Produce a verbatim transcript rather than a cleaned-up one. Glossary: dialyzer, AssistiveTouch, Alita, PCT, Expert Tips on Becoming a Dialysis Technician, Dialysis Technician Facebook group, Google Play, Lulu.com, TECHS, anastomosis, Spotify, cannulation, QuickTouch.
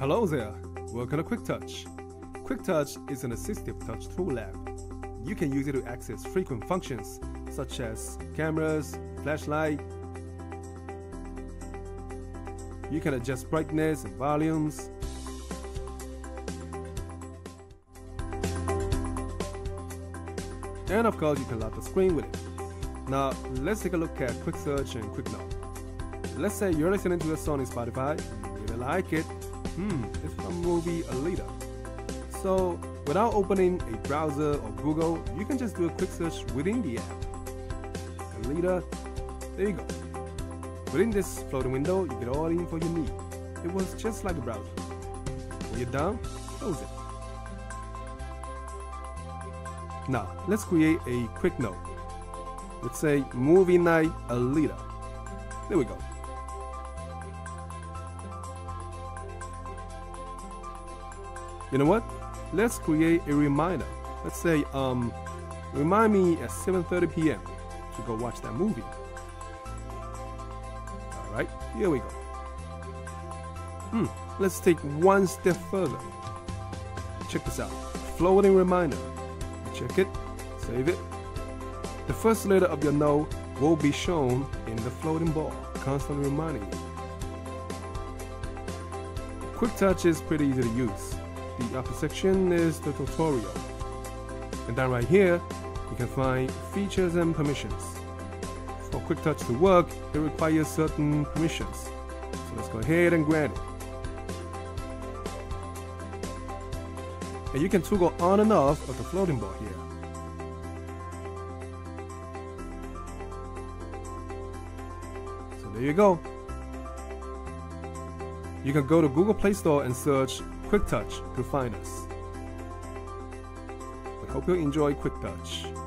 Hello there, welcome to QuickTouch. QuickTouch is an assistive touch tool lab. You can use it to access frequent functions such as cameras, flashlight. You can adjust brightness and volumes. And of course you can lock the screen with it. Now let's take a look at Quick Search and Quick Note. Let's say you're listening to a song on Spotify, you really like it. Hmm, it's from the movie Alita. So, without opening a browser or Google, you can just do a quick search within the app. Alita, there you go. Within this floating window, you get all the info you need. It was just like a browser. When you're done, close it. Now, let's create a quick note. Let's say, movie night Alita. There we go. You know what? Let's create a reminder. Let's say, um, remind me at seven thirty p m to go watch that movie. All right, here we go. Hmm, let's take one step further. Check this out. Floating reminder. Check it, save it. The first letter of your note will be shown in the floating bar, constantly reminding you. QuickTouch is pretty easy to use. The upper section is the tutorial, and down right here you can find features and permissions. For QuickTouch to work, it requires certain permissions, so let's go ahead and grant it. And you can toggle on and off of the floating bar here. So there you go. You can go to Google Play Store and search QuickTouch to find us. We hope you enjoy QuickTouch.